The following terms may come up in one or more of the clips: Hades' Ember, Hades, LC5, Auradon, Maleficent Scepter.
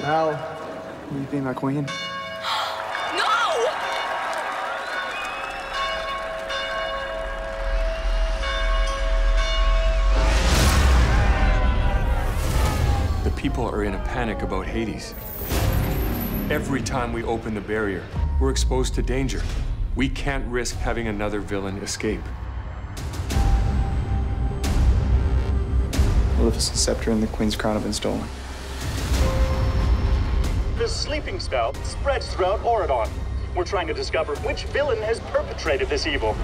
Al, what do you think, my queen? No! The people are in a panic about Hades. Every time we open the barrier, we're exposed to danger. We can't risk having another villain escape. Maleficent Scepter and the Queen's Crown have been stolen. The sleeping spell spreads throughout Auradon. We're trying to discover which villain has perpetrated this evil.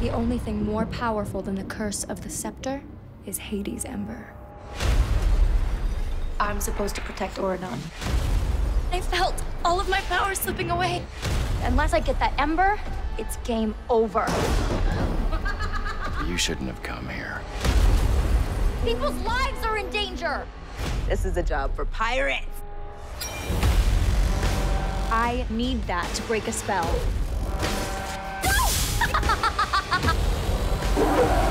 The only thing more powerful than the curse of the Scepter is Hades' Ember. I'm supposed to protect Auradon. I felt all of my power slipping away. Unless I get that ember, it's game over. You shouldn't have come here. People's lives are in danger. This is a job for pirates. I need that to break a spell. No!